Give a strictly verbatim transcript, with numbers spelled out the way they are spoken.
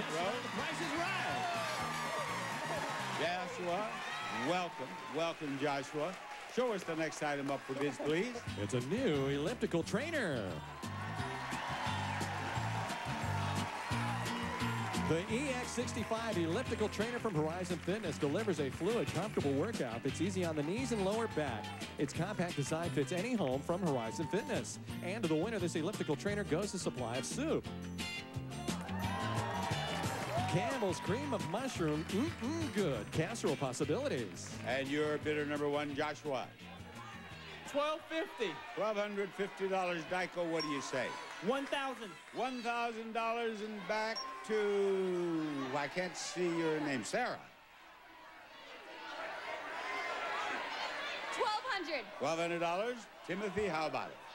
front row. The price is right. Joshua, welcome, welcome, Joshua. Show us the next item up for bids, please. It's a new elliptical trainer. The E X sixty-five elliptical trainer from Horizon Fitness delivers a fluid, comfortable workout that's easy on the knees and lower back. Its compact design fits any home from Horizon Fitness. And to the winner, this elliptical trainer goes a supply of soup. Campbell's cream of mushroom, mm-mm good, casserole possibilities. And your bidder number one, Joshua. twelve fifty. twelve fifty dollars, Dyko, what do you say? one thousand. one thousand dollars and back to, I can't see your name, Sarah. twelve hundred dollars. twelve hundred dollars. Timothy, how about it?